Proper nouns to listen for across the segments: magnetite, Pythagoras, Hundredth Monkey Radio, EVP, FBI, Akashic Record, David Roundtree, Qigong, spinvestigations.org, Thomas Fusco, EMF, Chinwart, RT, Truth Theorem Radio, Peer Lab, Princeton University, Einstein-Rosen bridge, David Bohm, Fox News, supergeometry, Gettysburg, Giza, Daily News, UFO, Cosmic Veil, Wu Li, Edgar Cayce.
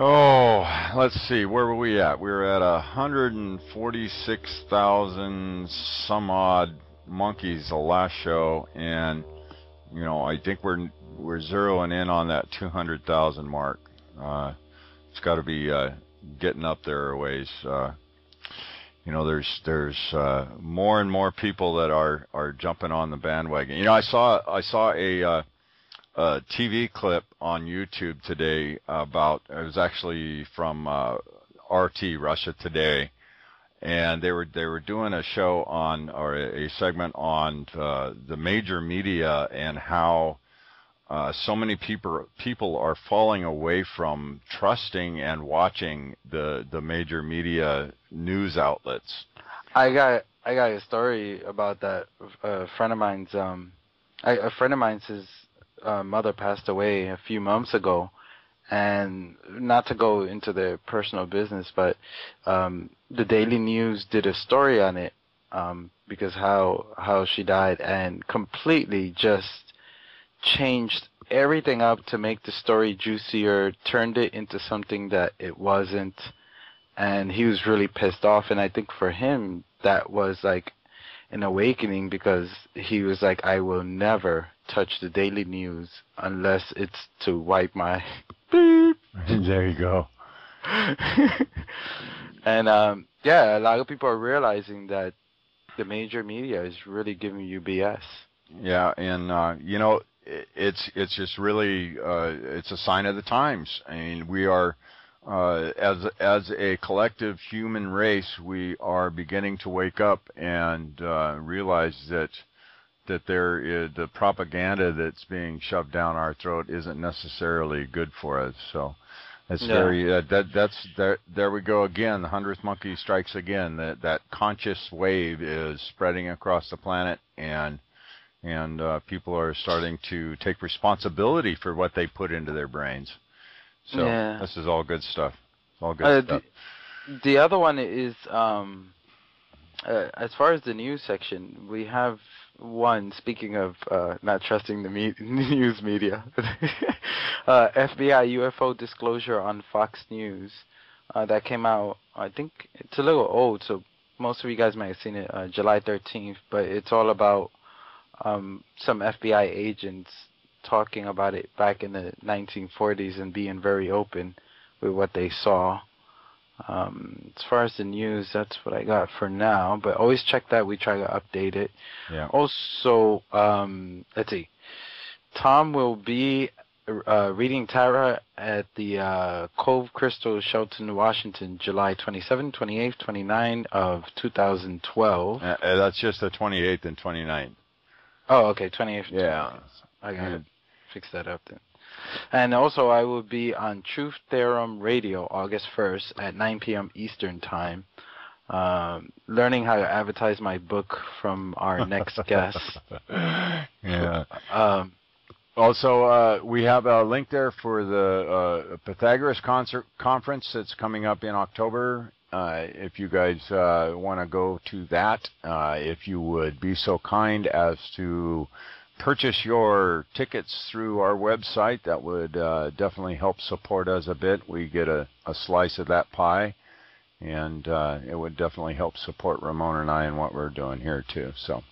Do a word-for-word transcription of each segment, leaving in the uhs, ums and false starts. Oh, let's see, where were we at? We were at one hundred forty-six thousand some odd monkeys the last show, and you know, I think we're we're zeroing in on that two hundred thousand mark. Uh, it's got to be uh, getting up there a ways. Uh, you know, there's there's uh, more and more people that are are jumping on the bandwagon. You know, I saw I saw a. Uh, A T V clip on YouTube today about, it was actually from uh, R T, Russia Today, and they were they were doing a show on, or a segment on uh, the major media and how uh, so many people people are falling away from trusting and watching the the major media news outlets. I got I got a story about that. A friend of mine's um, I, a friend of mine's is. Uh, mother passed away a few months ago, and not to go into their personal business, but um, the Daily News did a story on it um, because how how she died, and completely just changed everything up to make the story juicier, turned it into something that it wasn't, and he was really pissed off. And I think for him that was like an awakening, because he was like, I will never touch the Daily News unless it's to wipe my beep. There you go. And um, yeah, a lot of people are realizing that the major media is really giving you B S. Yeah, and uh, you know, it's it's just really uh, it's a sign of the times. I mean, we are uh, as as a collective human race, we are beginning to wake up and uh, realize that. that there is, the propaganda that's being shoved down our throat isn't necessarily good for us. So that's no. very uh, that that's there. There we go again. The hundredth monkey strikes again. That that conscious wave is spreading across the planet, and and uh, people are starting to take responsibility for what they put into their brains. So yeah. This is all good stuff. It's all good uh, stuff. The, the other one is um, uh, as far as the news section, we have. One, speaking of uh, not trusting the me news media, uh, F B I U F O disclosure on Fox News uh, that came out, I think it's a little old, so most of you guys might have seen it, uh, July thirteenth, but it's all about um, some F B I agents talking about it back in the nineteen forties and being very open with what they saw. Um, as far as the news, that's what I got for now, but always check that. We try to update it. Yeah. Also, um, let's see, Tom will be uh, reading Tara at the uh, Cove Crystal, Shelton, Washington, July twenty-seventh, twenty-eighth, twenty-ninth of two thousand twelve. Uh, that's just the twenty-eighth and twenty-ninth. Oh, okay, twenty-eighth and yeah. twenty-ninth. I got to yeah. fix that up then. And also, I will be on Truth Theorem Radio August first at nine P M Eastern Time, um, learning how to advertise my book from our next guest. Yeah. Um, also, uh, we have a link there for the uh, Pythagoras concert Conference that's coming up in October. Uh, if you guys uh, want to go to that, uh, if you would be so kind as to purchase your tickets through our website, that would uh, definitely help support us a bit. We get a, a slice of that pie, and uh, it would definitely help support Ramon and I and what we're doing here too. So,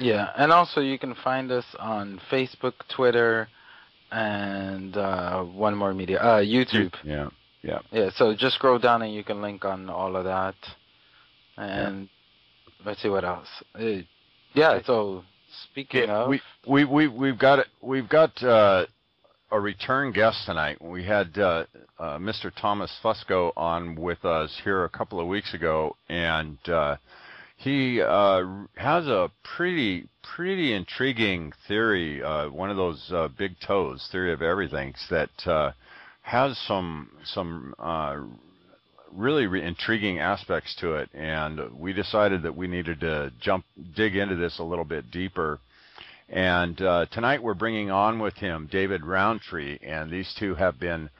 yeah, and also you can find us on Facebook, Twitter, and uh, one more media, uh, YouTube. Yeah, yeah, yeah. So just scroll down and you can link on all of that. And yeah. Let's see what else. Uh, yeah, so. Speaking yeah, of, we we we we've got we've got uh, a return guest tonight. We had uh, uh, Mister Thomas Fusco on with us here a couple of weeks ago, and uh, he uh, has a pretty pretty intriguing theory. Uh, one of those uh, big toes theory of everything that uh, has some some uh, really re intriguing aspects to it, and we decided that we needed to jump dig into this a little bit deeper. And uh, tonight we're bringing on with him David Roundtree, and these two have been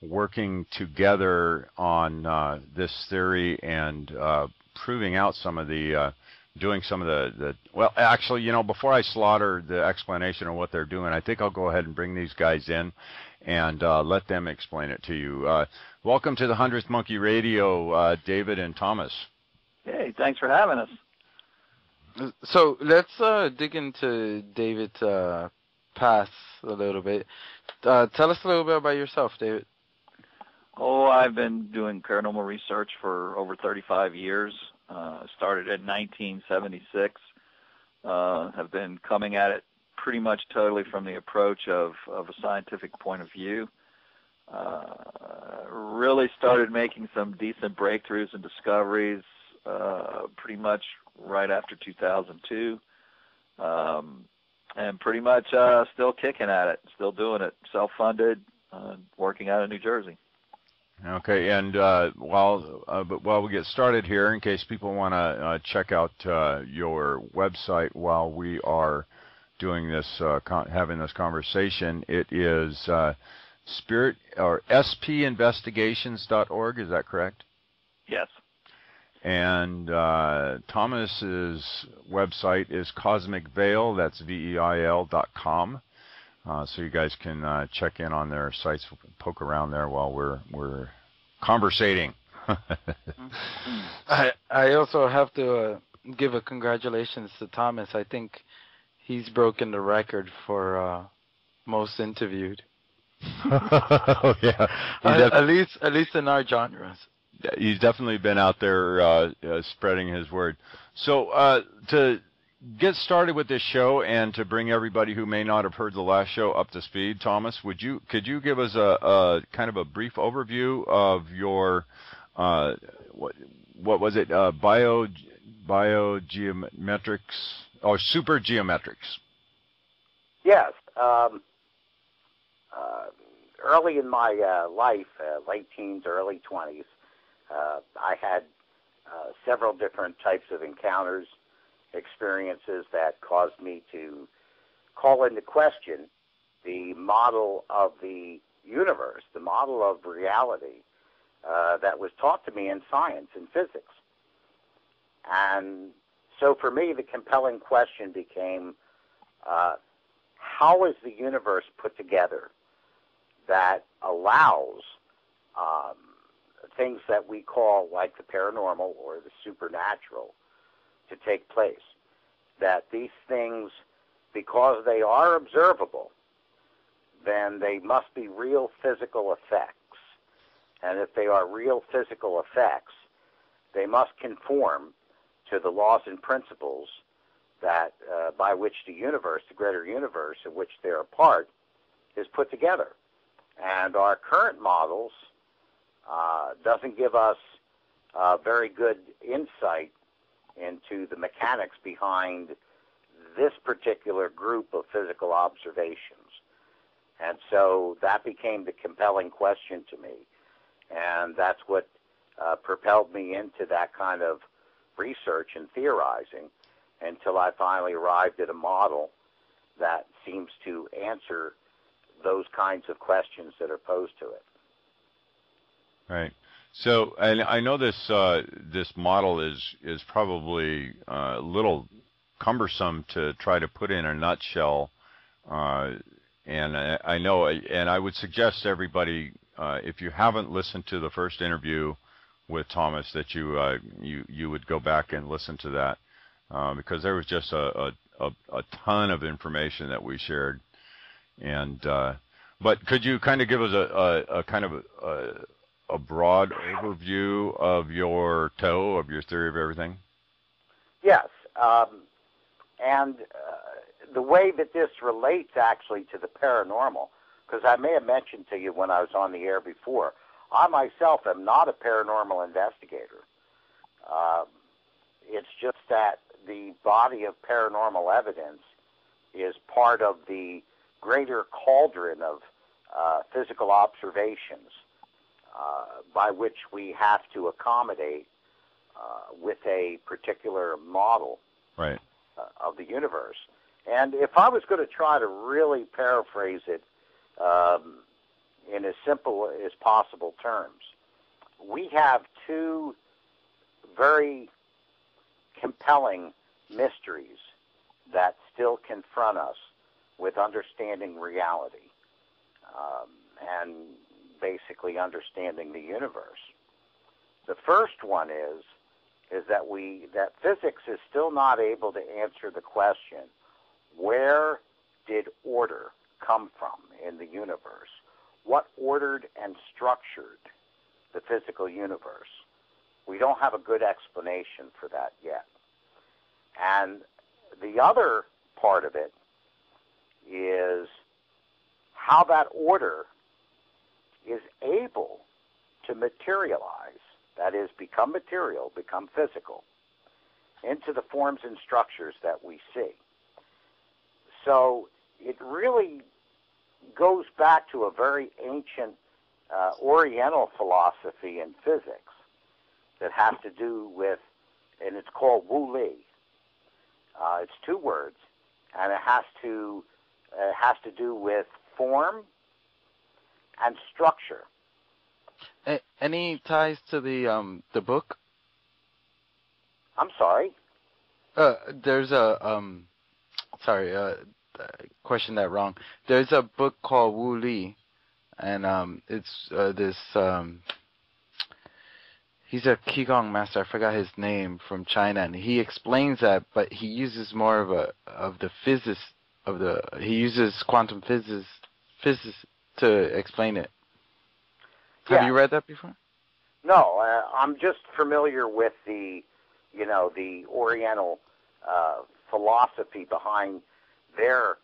working together on uh, this theory and uh, proving out some of the uh, doing some of the, the well actually you know before I slaughter the explanation of what they're doing, I think I'll go ahead and bring these guys in and uh, let them explain it to you. Uh, welcome to the Hundredth Monkey Radio, uh, David and Thomas. Hey, thanks for having us. So let's uh, dig into David's uh, past a little bit. Uh, tell us a little bit about yourself, David. Oh, I've been doing paranormal research for over thirty-five years. Uh, started in nineteen seventy-six. Uh, have been coming at it pretty much totally from the approach of, of a scientific point of view. Uh, really started making some decent breakthroughs and discoveries uh, pretty much right after two thousand two. Um, and pretty much uh, still kicking at it, still doing it, self-funded, uh, working out of New Jersey. Okay, and uh, while uh, but while we get started here, in case people want to uh, check out uh, your website while we are doing this, uh, con having this conversation, it is uh, spirit or S P investigations dot org. Is that correct? Yes. And uh, Thomas's website is Cosmic Veil. That's V E I L dot com. Uh, so you guys can uh, check in on their sites, poke around there while we're we're conversating. I I also have to uh, give a congratulations to Thomas. I think he's broken the record for uh, most interviewed. Oh yeah, at, at least at least in our genres. He's definitely been out there uh, uh, spreading his word. So uh, to. get started with this show and to bring everybody who may not have heard the last show up to speed, Thomas, would you could you give us a, a kind of a brief overview of your uh, what what was it uh, bio biogeometrics or super geometrics? Yes, um, uh, early in my uh, life, uh, late teens, early twenties, uh, I had uh, several different types of encounters. Experiences that caused me to call into question the model of the universe, the model of reality uh, that was taught to me in science and physics. And so for me, the compelling question became, uh, how is the universe put together that allows um, things that we call like the paranormal or the supernatural to take place, that these things, because they are observable, then they must be real physical effects. And if they are real physical effects, they must conform to the laws and principles that uh, by which the universe, the greater universe of which they're a part, is put together. And our current models uh, doesn't give us uh, very good insight into the mechanics behind this particular group of physical observations. And so that became the compelling question to me. And that's what uh, propelled me into that kind of research and theorizing until I finally arrived at a model that seems to answer those kinds of questions that are posed to it. Right. So, and I know this uh, this model is is probably uh, a little cumbersome to try to put in a nutshell, uh, and I, I know, and I would suggest everybody, uh, if you haven't listened to the first interview with Thomas, that you uh, you you would go back and listen to that uh, because there was just a, a a ton of information that we shared, and uh, but could you kind of give us a a, a kind of a, a a broad overview of your toe, of your theory of everything? Yes. Um, and uh, the way that this relates actually to the paranormal, because I may have mentioned to you when I was on the air before, I myself am not a paranormal investigator. Um, it's just that the body of paranormal evidence is part of the greater cauldron of uh, physical observations Uh, by which we have to accommodate uh, with a particular model right. uh, of the universe. And if I was going to try to really paraphrase it um, in as simple as possible terms, we have two very compelling mysteries that still confront us with understanding reality. Um, basically understanding the universe. The first one is is that we that physics is still not able to answer the question, where did order come from in the universe? What ordered and structured the physical universe? We don't have a good explanation for that yet. And the other part of it is how that order is able to materialize, that is, become material, become physical, into the forms and structures that we see. So it really goes back to a very ancient uh, Oriental philosophy in physics that has to do with, and it's called Wu Li. Uh, it's two words, and it has to it has to do with form and structure. A any ties to the um the book? I'm sorry. Uh, there's a um, sorry. Uh, I questioned that wrong. There's a book called Wu Li, and um, it's uh, this. Um, he's a Qigong master. I forgot his name, from China, and he explains that, but he uses more of a of the physics of the. He uses quantum physics physics to explain it. Yeah. Have you read that before? No, uh, I'm just familiar with the, you know, the Oriental uh, philosophy behind their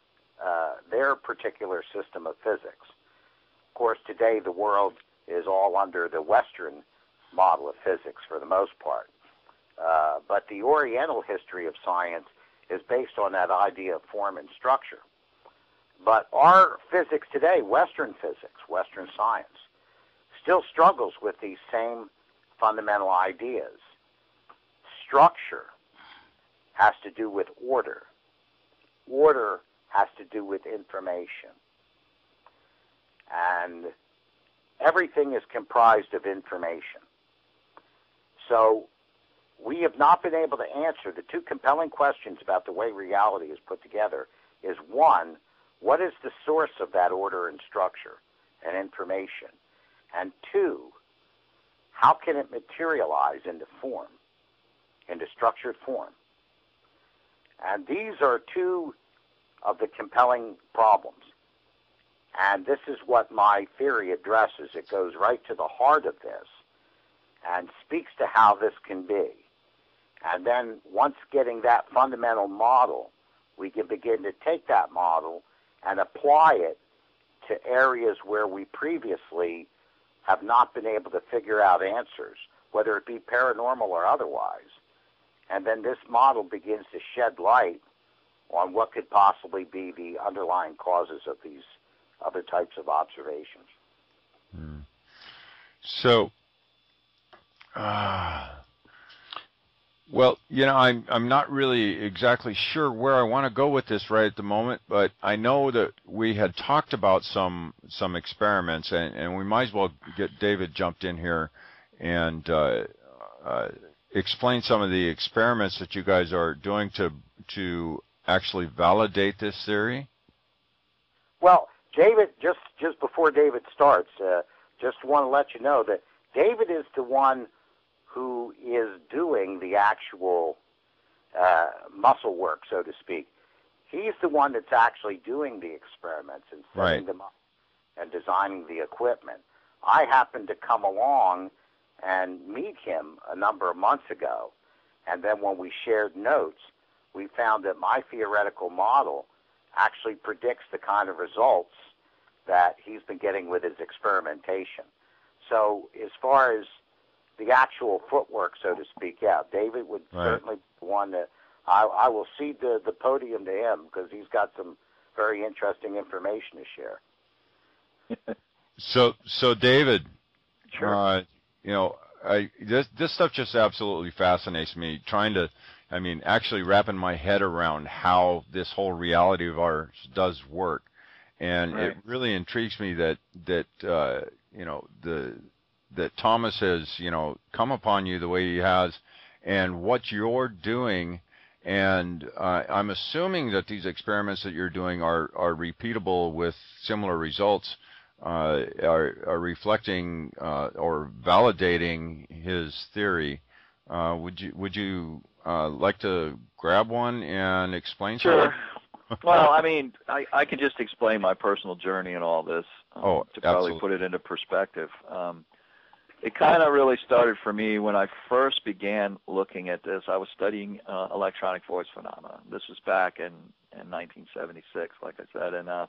uh, their particular system of physics. Of course, today the world is all under the Western model of physics for the most part. Uh, but the Oriental history of science is based on that idea of form and structure. But our physics today, Western physics, Western science, still struggles with these same fundamental ideas. Structure has to do with order. Order has to do with information. And everything is comprised of information. So we have not been able to answer the two compelling questions about the way reality is put together. Is one, what is the source of that order and structure and information? And two, how can it materialize into form, into structured form? And these are two of the compelling problems. And this is what my theory addresses. It goes right to the heart of this and speaks to how this can be. And then once getting that fundamental model, we can begin to take that model and apply it to areas where we previously have not been able to figure out answers, whether it be paranormal or otherwise. And then this model begins to shed light on what could possibly be the underlying causes of these other types of observations. Mm. So, uh, well, you know, I'm, I'm not really exactly sure where I want to go with this right at the moment, but I know that we had talked about some, some experiments, and, and we might as well get David jumped in here and uh, uh, explain some of the experiments that you guys are doing to, to actually validate this theory. Well, David, just, just before David starts, uh, just want to let you know that David is the one who is doing the actual uh, muscle work, so to speak. He's the one that's actually doing the experiments and setting right. them up and designing the equipment. I happened to come along and meet him a number of months ago, and then when we shared notes, we found that my theoretical model actually predicts the kind of results that he's been getting with his experimentation. So as far as the actual footwork, so to speak, yeah, David would right. certainly be one that I, I will cede the, the podium to him, because he's got some very interesting information to share. so, so David, sure. uh, you know, I, this, this stuff just absolutely fascinates me, trying to, I mean, actually wrapping my head around how this whole reality of ours does work. And right. it really intrigues me that, that uh, you know, the... that Thomas has, you know, come upon you the way he has, and what you're doing, and uh, I'm assuming that these experiments that you're doing are, are repeatable with similar results uh, are, are reflecting uh, or validating his theory. Uh, would you would you uh, like to grab one and explain? Sure. Well, I mean, I, I can just explain my personal journey and all this um, oh, to probably absolutely. put it into perspective. Um, it kind of really started for me when I first began looking at this. I was studying uh, electronic voice phenomena. This was back in, in nineteen seventy-six, like I said. And uh,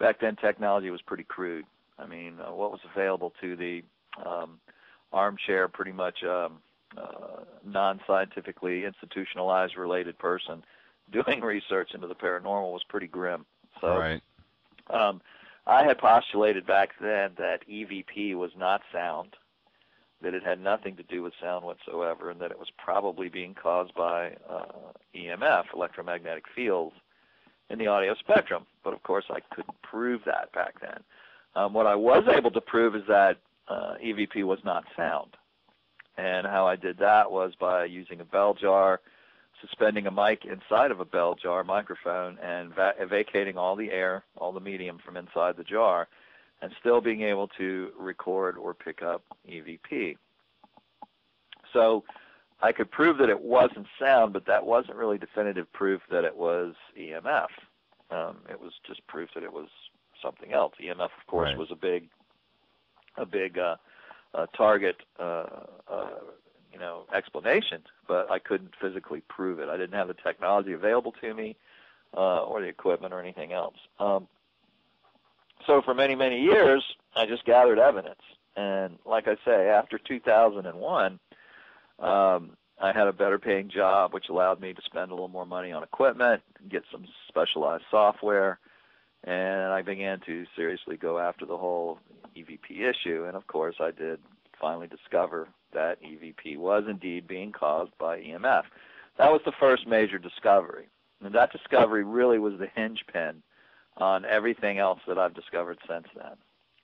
back then, technology was pretty crude. I mean, uh, what was available to the um, armchair, pretty much um, uh, non-scientifically institutionalized related person doing research into the paranormal was pretty grim. So right. um, I had postulated back then that E V P was not sound, that it had nothing to do with sound whatsoever, and that it was probably being caused by uh, E M F, electromagnetic fields, in the audio spectrum. But, of course, I couldn't prove that back then. Um, what I was able to prove is that uh, E V P was not sound. And how I did that was by using a bell jar, suspending a mic inside of a bell jar microphone, and va vacating all the air, all the medium from inside the jar, and still being able to record or pick up E V P. So I could prove that it wasn't sound, but that wasn't really definitive proof that it was E M F. Um, it was just proof that it was something else. E M F, of course, right. was a big, a big uh, uh, target. Uh, uh, you know, explanation, but I couldn't physically prove it. I didn't have the technology available to me uh, or the equipment or anything else. Um, so for many, many years, I just gathered evidence. And like I say, after two thousand one, um, I had a better paying job, which allowed me to spend a little more money on equipment, get some specialized software, and I began to seriously go after the whole E V P issue. And, of course, I did finally discover that E V P was indeed being caused by E M F. That was the first major discovery. And that discovery really was the hinge pin on everything else that I've discovered since then.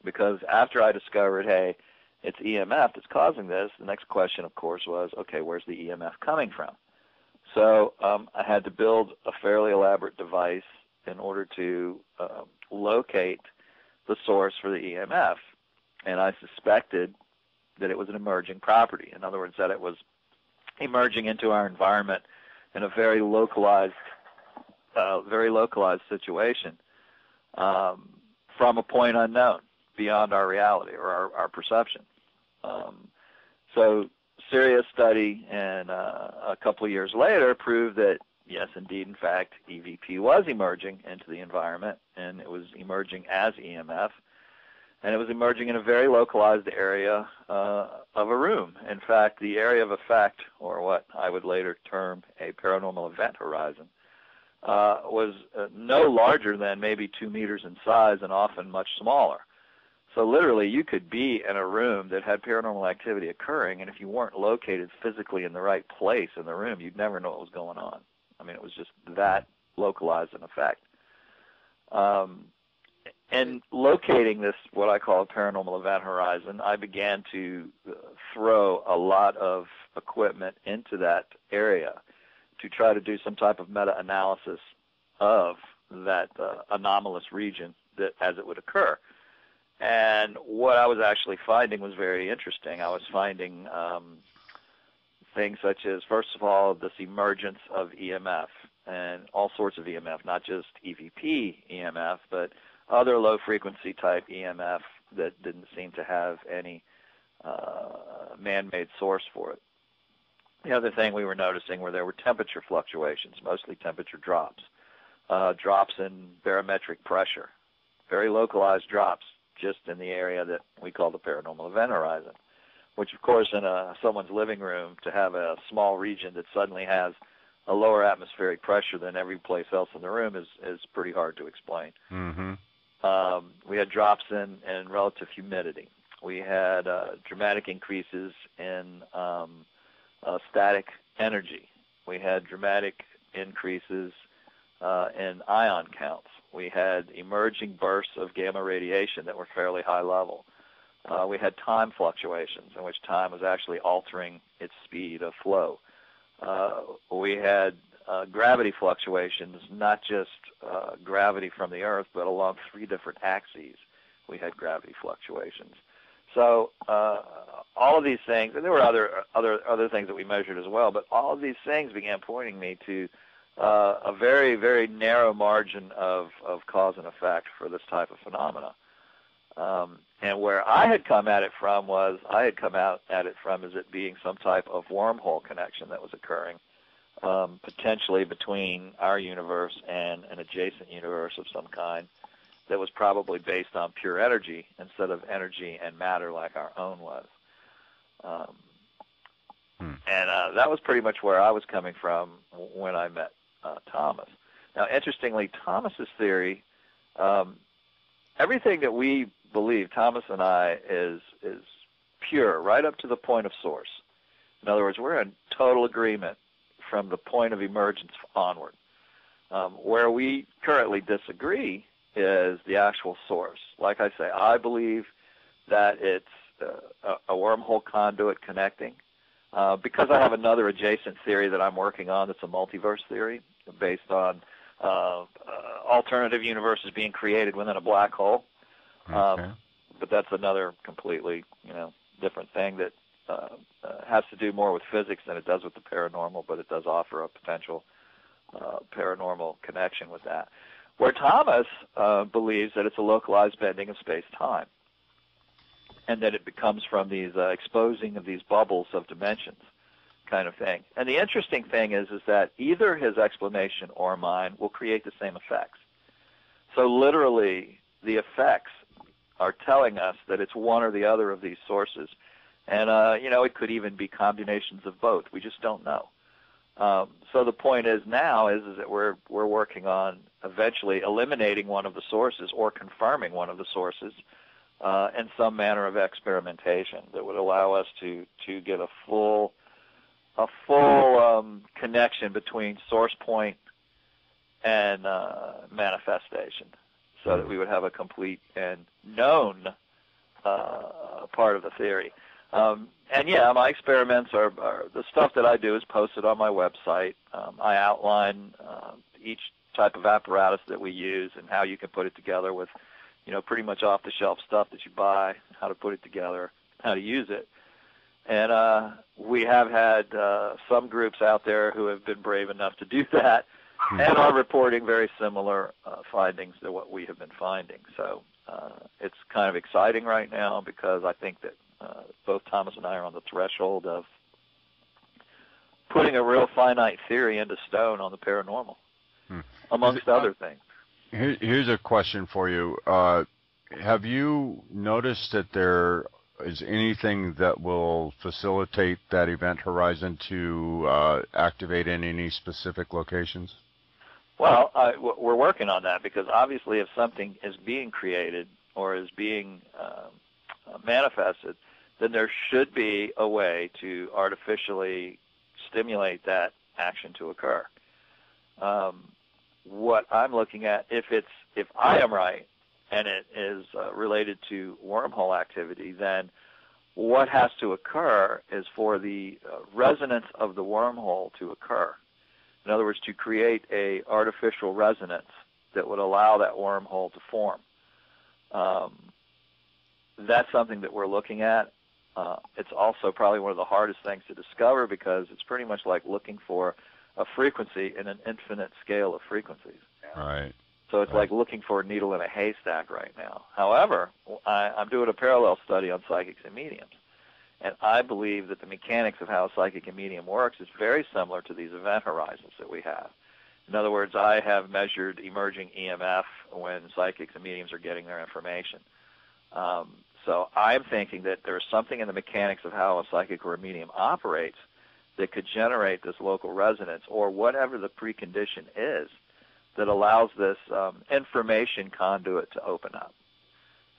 Because after I discovered, hey, it's E M F that's causing this, the next question, of course, was, okay, where's the E M F coming from? So um, I had to build a fairly elaborate device in order to uh, locate the source for the E M F. And I suspected that it was an emerging property. In other words, that it was emerging into our environment in a very localized, uh, very localized situation um, from a point unknown, beyond our reality or our, our perception. Um, so serious study, and uh, a couple of years later proved that, yes, indeed, in fact, E V P was emerging into the environment, and it was emerging as E M F. And it was emerging in a very localized area uh, of a room. In fact, the area of effect, or what I would later term a paranormal event horizon, uh, was uh, no larger than maybe two meters in size and often much smaller. So literally, you could be in a room that had paranormal activity occurring, and if you weren't located physically in the right place in the room, you'd never know what was going on. I mean, it was just that localized an effect. Um, And locating this, what I call a paranormal event horizon, I began to throw a lot of equipment into that area to try to do some type of meta-analysis of that uh, anomalous region that, as it would occur. And what I was actually finding was very interesting. I was finding um, things such as, first of all, this emergence of E M F and all sorts of E M F, not just E V P E M F, but other low-frequency type E M F that didn't seem to have any uh, man-made source for it. The other thing we were noticing were there were temperature fluctuations, mostly temperature drops, uh, drops in barometric pressure, very localized drops just in the area that we call the paranormal event horizon, which, of course, in a, someone's living room, to have a small region that suddenly has a lower atmospheric pressure than every place else in the room is, is pretty hard to explain. Mm-hmm. Um, we had drops in, in relative humidity. We had uh, dramatic increases in um, uh, static energy. We had dramatic increases uh, in ion counts. We had emerging bursts of gamma radiation that were fairly high level. Uh, we had time fluctuations in which time was actually altering its speed of flow. Uh, we had Uh, gravity fluctuations, not just uh, gravity from the Earth, but along three different axes, we had gravity fluctuations. So uh, all of these things, and there were other other other things that we measured as well, but all of these things began pointing me to uh, a very, very narrow margin of, of cause and effect for this type of phenomena. Um, and where I had come at it from was, I had come out at it from as it being some type of wormhole connection that was occurring, um, potentially between our universe and an adjacent universe of some kind that was probably based on pure energy instead of energy and matter like our own was. Um, hmm. And uh, that was pretty much where I was coming from when I met uh, Thomas. Now, interestingly, Thomas's theory, um, everything that we believe, Thomas and I, is is pure, right up to the point of source. In other words, we're in total agreement from the point of emergence onward. Um, where we currently disagree is the actual source. Like I say, I believe that it's uh, a wormhole conduit connecting, uh, because I have another adjacent theory that I'm working on that's a multiverse theory based on uh, uh, alternative universes being created within a black hole. Okay. Um, but that's another completely, you know, different thing that uh, uh, has to do more with physics than it does with the paranormal, but it does offer a potential uh, paranormal connection with that. Where Thomas uh, believes that it's a localized bending of space-time, and that it becomes from these uh, exposing of these bubbles of dimensions kind of thing. And the interesting thing is, is that either his explanation or mine will create the same effects. So literally, the effects are telling us that it's one or the other of these sources. And, uh, you know, it could even be combinations of both. We just don't know. Um, so the point is now is, is that we're, we're working on eventually eliminating one of the sources or confirming one of the sources uh, in some manner of experimentation that would allow us to, to get a full, a full um, connection between source point and uh, manifestation, so that we would have a complete and known uh, part of the theory. Um, and yeah, my experiments are, are, the stuff that I do is posted on my website. Um, I outline uh, each type of apparatus that we use and how you can put it together with, you know, pretty much off-the-shelf stuff that you buy, how to put it together, how to use it. And uh, we have had uh, some groups out there who have been brave enough to do that and are reporting very similar uh, findings to what we have been finding. So uh, it's kind of exciting right now, because I think that Uh, both Thomas and I are on the threshold of putting a real finite theory into stone on the paranormal, hmm. amongst other things. Here, here's a question for you. Uh, have you noticed that there is anything that will facilitate that event horizon to uh, activate in any specific locations? Well, uh, we're working on that, because obviously if something is being created or is being um, Uh, manifested, then there should be a way to artificially stimulate that action to occur. Um, what I'm looking at, if it's if I am right and it is uh, related to wormhole activity, then what has to occur is for the uh, resonance of the wormhole to occur. In other words, to create a artificial resonance that would allow that wormhole to form. Um, That's something that we're looking at. Uh, it's also probably one of the hardest things to discover, because it's pretty much like looking for a frequency in an infinite scale of frequencies. Right. So it's right. like looking for a needle in a haystack right now. However, I, I'm doing a parallel study on psychics and mediums, and I believe that the mechanics of how a psychic and medium works is very similar to these event horizons that we have. In other words, I have measured emerging E M F when psychics and mediums are getting their information. Um, so I'm thinking that there is something in the mechanics of how a psychic or a medium operates that could generate this local resonance, or whatever the precondition is that allows this um, information conduit to open up.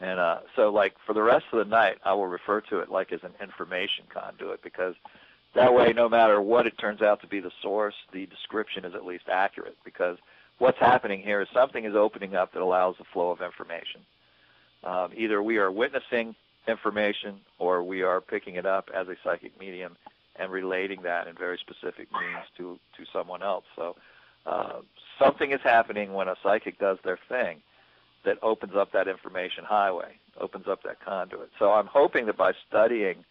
And uh, so, like, for the rest of the night, I will refer to it like as an information conduit, because that way, no matter what it turns out to be the source, the description is at least accurate, because what's happening here is something is opening up that allows the flow of information. Um, either we are witnessing information, or we are picking it up as a psychic medium and relating that in very specific means to, to someone else. So uh, something is happening when a psychic does their thing that opens up that information highway, opens up that conduit. So I'm hoping that by studying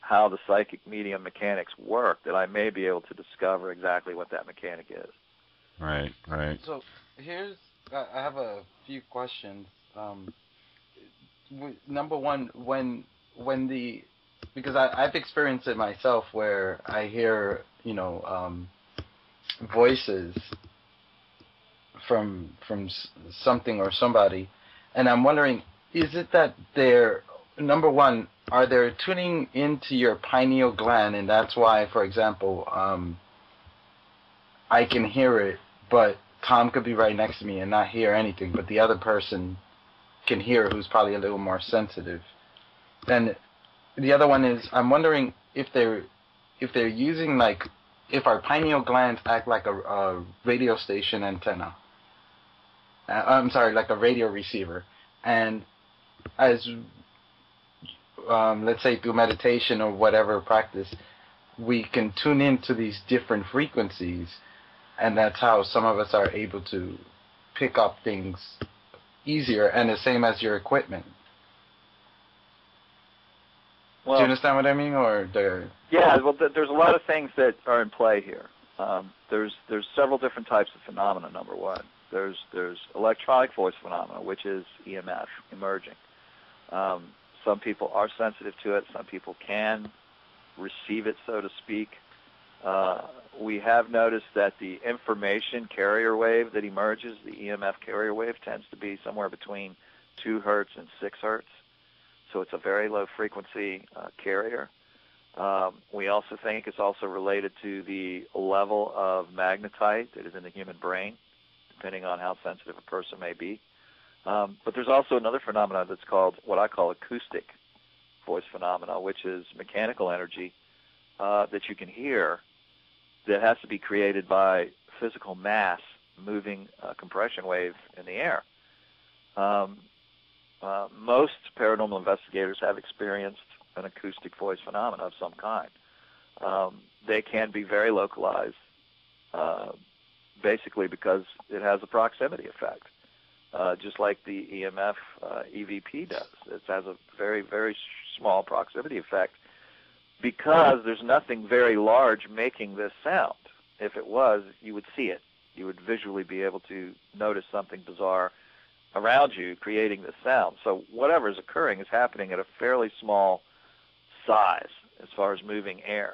how the psychic medium mechanics work, that I may be able to discover exactly what that mechanic is. Right, right. So here's, uh, I have a few questions. Um, w number one, when when the, because I, I've experienced it myself where I hear, you know, um, voices from from something or somebody, and I'm wondering, is it that they're, number one, are they tuning into your pineal gland, and that's why, for example, um, I can hear it, but Tom could be right next to me and not hear anything, but the other person can hear who's probably a little more sensitive. And the other one is, I'm wondering if they're if they're using, like, if our pineal glands act like a, a radio station antenna. Uh, I'm sorry, like a radio receiver. And as, um, let's say, through meditation or whatever practice, we can tune into these different frequencies, and that's how some of us are able to pick up things easier, and the same as your equipment. Well, do you understand what I mean? Or there? Yeah, well, th there's a lot of things that are in play here. Um, there's there's several different types of phenomena. Number one, there's there's electronic voice phenomena, which is E M F emerging. Um, some people are sensitive to it. Some people can receive it, so to speak. Uh, we have noticed that the information carrier wave that emerges, the E M F carrier wave, tends to be somewhere between two hertz and six hertz. So it's a very low frequency uh, carrier. Um, we also think it's also related to the level of magnetite that is in the human brain, depending on how sensitive a person may be. Um, but there's also another phenomenon that's called what I call acoustic voice phenomena, which is mechanical energy uh, that you can hear that has to be created by physical mass moving a compression wave in the air. Um, Uh, most paranormal investigators have experienced an acoustic voice phenomenon of some kind. Um, they can be very localized, uh, basically because it has a proximity effect, uh, just like the E M F uh, E V P does. It has a very, very small proximity effect because there's nothing very large making this sound. If it was, you would see it. You would visually be able to notice something bizarre around you creating the sound. So whatever is occurring is happening at a fairly small size as far as moving air.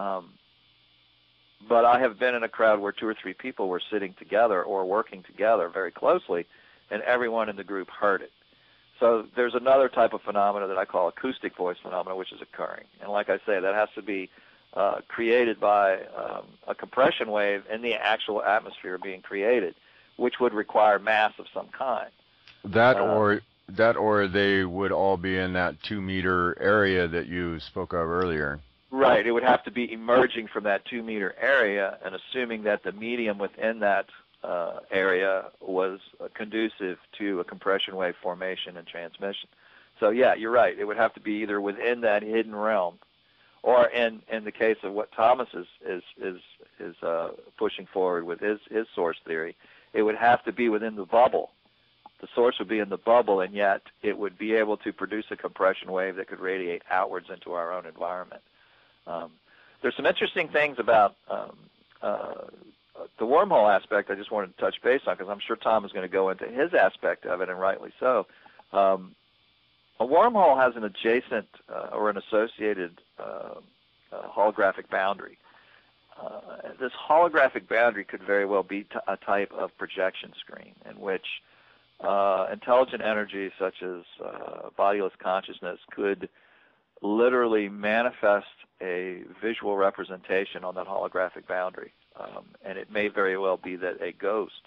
Um, but I have been in a crowd where two or three people were sitting together or working together very closely, and everyone in the group heard it. So there's another type of phenomena that I call acoustic voice phenomena, which is occurring. And like I say, that has to be uh, created by um, a compression wave in the actual atmosphere being created, which would require mass of some kind. That uh, or that or they would all be in that two meter area that you spoke of earlier. Right. It would have to be emerging from that two meter area, and assuming that the medium within that uh, area was uh, conducive to a compression wave formation and transmission. So, yeah, you're right. It would have to be either within that hidden realm or, in, in the case of what Thomas is, is, is, is uh, pushing forward with his, his source theory, it would have to be within the bubble. The source would be in the bubble, and yet it would be able to produce a compression wave that could radiate outwards into our own environment. Um, there's some interesting things about um, uh, the wormhole aspect I just wanted to touch base on, because I'm sure Tom is going to go into his aspect of it, and rightly so. Um, a wormhole has an adjacent uh, or an associated uh, uh, holographic boundary. Uh, this holographic boundary could very well be t a type of projection screen in which uh, intelligent energy such as uh, bodiless consciousness could literally manifest a visual representation on that holographic boundary. Um, and it may very well be that a ghost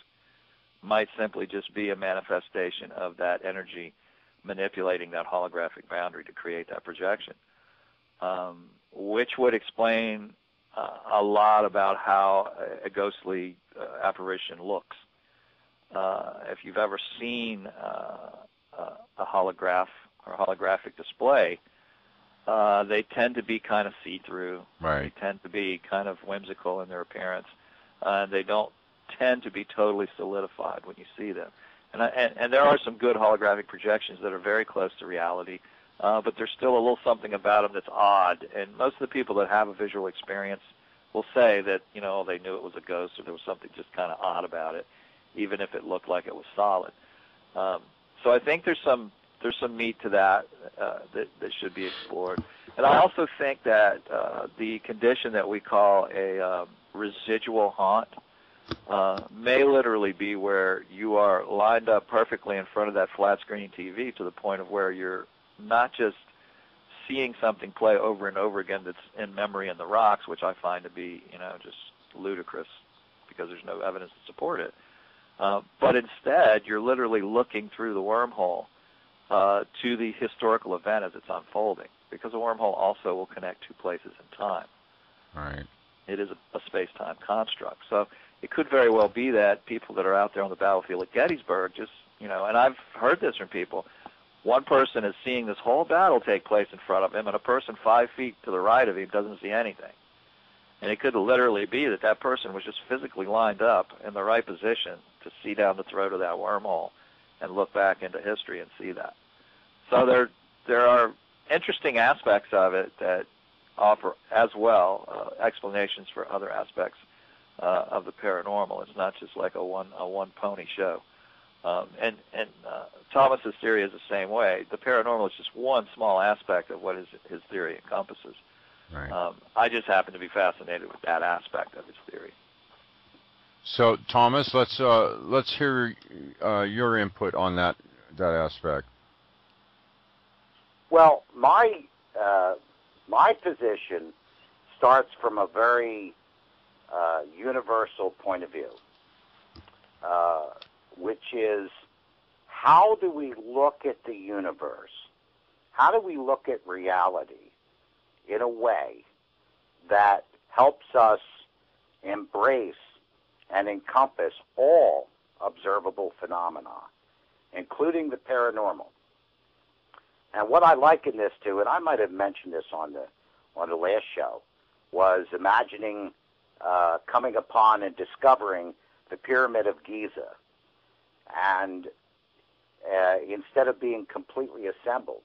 might simply just be a manifestation of that energy manipulating that holographic boundary to create that projection, um, which would explain Uh, a lot about how a, a ghostly uh, apparition looks. Uh, if you've ever seen uh, a holograph or holographic display, uh, they tend to be kind of see-through. Right. They tend to be kind of whimsical in their appearance, uh, and they don't tend to be totally solidified when you see them. And, I, and, and there are some good holographic projections that are very close to reality, uh, but there's still a little something about them that's odd. And most of the people that have a visual experience will say that, you know, they knew it was a ghost or there was something just kind of odd about it, even if it looked like it was solid. Um, so I think there's some there's some meat to that, uh, that that should be explored. And I also think that uh, the condition that we call a um, residual haunt uh, may literally be where you are lined up perfectly in front of that flat-screen T V to the point of where you're not just seeing something play over and over again that's in memory in the rocks, which I find to be, you know, just ludicrous because there's no evidence to support it. Uh, but instead, you're literally looking through the wormhole uh, to the historical event as it's unfolding, because a wormhole also will connect two places in time. Right. It is a, a space-time construct. So it could very well be that people that are out there on the battlefield at Gettysburg just, you know, and I've heard this from people, one person is seeing this whole battle take place in front of him, and a person five feet to the right of him doesn't see anything. And it could literally be that that person was just physically lined up in the right position to see down the throat of that wormhole and look back into history and see that. So there, there are interesting aspects of it that offer as well uh, explanations for other aspects uh, of the paranormal. It's not just like a one a one pony show. Um, and and uh, Thomas's theory is the same way. The paranormal is just one small aspect of what his his theory encompasses. Right. Um, I just happen to be fascinated with that aspect of his theory. So, Thomas, let's uh, let's hear uh, your input on that that aspect. Well, my uh, my position starts from a very uh, universal point of view, uh, which is how do we look at the universe? How do we look at reality in a way that helps us embrace and encompass all observable phenomena, including the paranormal? And what I liken this to, and I might have mentioned this on the on the last show, was imagining uh, coming upon and discovering the Pyramid of Giza, and uh, instead of being completely assembled,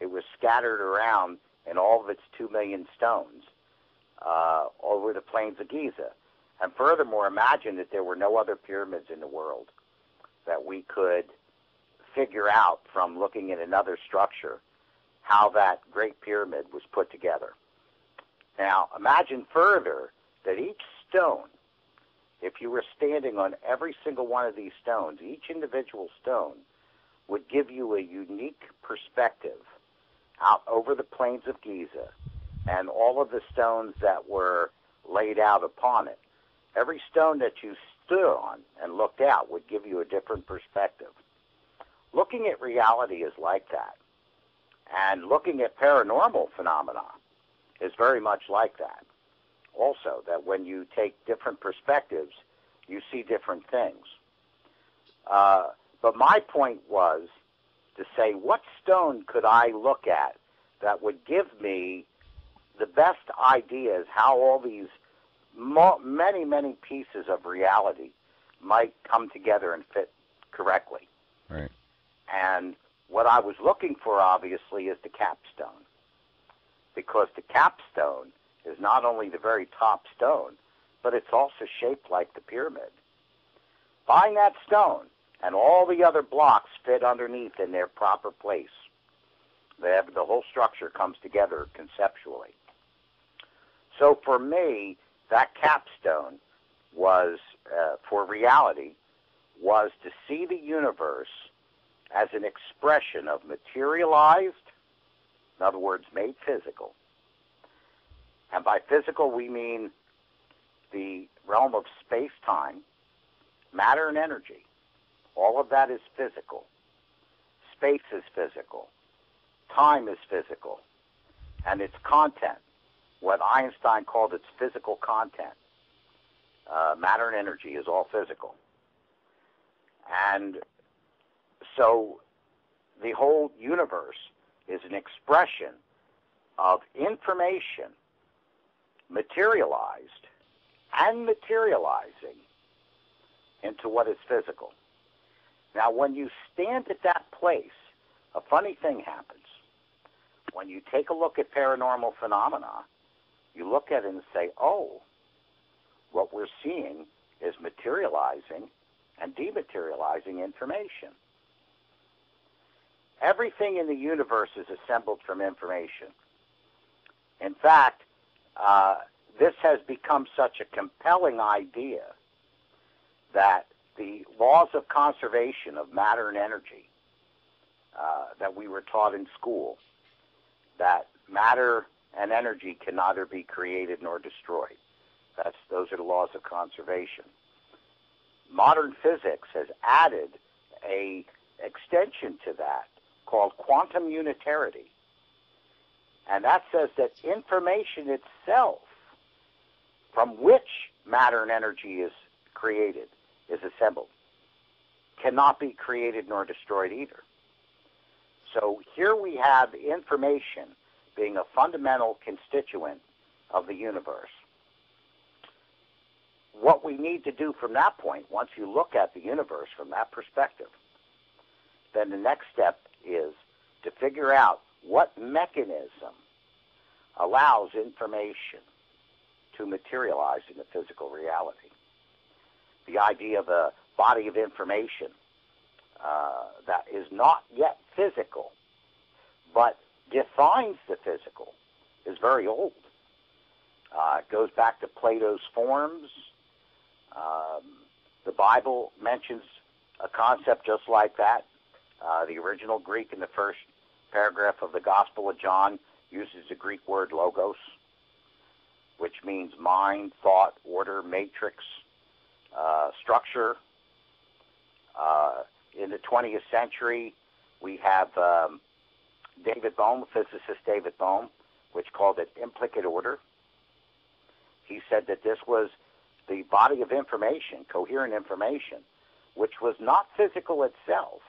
it was scattered around in all of its two million stones uh, over the plains of Giza. And furthermore, imagine that there were no other pyramids in the world that we could figure out from looking at another structure how that Great Pyramid was put together. Now, imagine further that each stone, if you were standing on every single one of these stones, each individual stone would give you a unique perspective out over the plains of Giza and all of the stones that were laid out upon it. Every stone that you stood on and looked out would give you a different perspective. Looking at reality is like that. And looking at paranormal phenomena is very much like that. Also, that when you take different perspectives, you see different things. Uh, but my point was to say, what stone could I look at that would give me the best ideas how all these many, many pieces of reality might come together and fit correctly. Right. And what I was looking for, obviously, is the capstone, because the capstone is not only the very top stone, but it's also shaped like the pyramid. Find that stone, and all the other blocks fit underneath in their proper place. They have, the whole structure comes together conceptually. So for me, that capstone was, uh, for reality, was to see the universe as an expression of materialized, in other words, made physical. And by physical, we mean the realm of space-time, matter and energy. All of that is physical. Space is physical. Time is physical. And its content, what Einstein called its physical content, uh, matter and energy, is all physical. And so the whole universe is an expression of information materialized and materializing into what is physical. Now, when you stand at that place, a funny thing happens. When you take a look at paranormal phenomena, you look at it and say, oh, what we're seeing is materializing and dematerializing information. Everything in the universe is assembled from information. In fact, uh, this has become such a compelling idea that the laws of conservation of matter and energy uh, that we were taught in school, that matter and energy can neither be created nor destroyed. That's, those are the laws of conservation. Modern physics has added an extension to that called quantum unitarity. And that says that information itself, from which matter and energy is created, is assembled, cannot be created nor destroyed either. So here we have information being a fundamental constituent of the universe. What we need to do from that point, once you look at the universe from that perspective, then the next step is to figure out what mechanism allows information to materialize into physical reality. The idea of a body of information uh, that is not yet physical, but defines the physical, is very old. Uh, it goes back to Plato's forms. Um, the Bible mentions a concept just like that. Uh, the original Greek in the first paragraph of the Gospel of John uses the Greek word logos, which means mind, thought, order, matrix, uh, structure. Uh, in the twentieth century, we have um, David Bohm, physicist David Bohm, which called it implicate order. He said that this was the body of information, coherent information, which was not physical itself,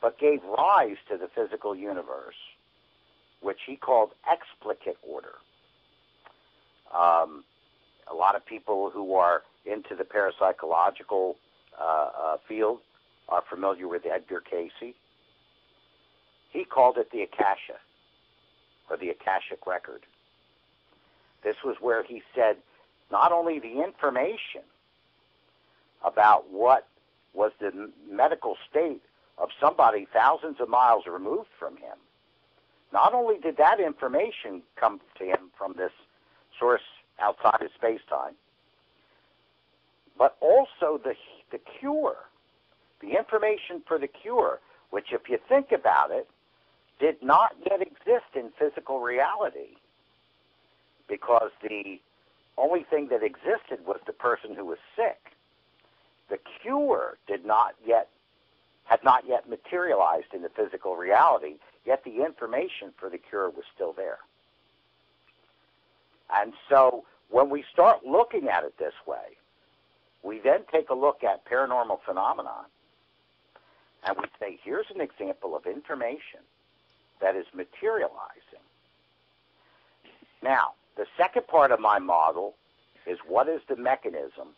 but gave rise to the physical universe, which he called explicate order. Um, a lot of people who are into the parapsychological uh, uh, field are familiar with Edgar Cayce. He called it the Akasha, or the Akashic Record. This was where he said not only the information about what was the medical state of somebody thousands of miles removed from him, not only did that information come to him from this source outside of space-time, but also the, the cure, the information for the cure, which, if you think about it, did not yet exist in physical reality, because the only thing that existed was the person who was sick. The cure did not yet had not yet materialized in the physical reality, yet the information for the cure was still there. And so when we start looking at it this way, we then take a look at paranormal phenomena, and we say, here's an example of information that is materializing. Now, the second part of my model is, what is the mechanism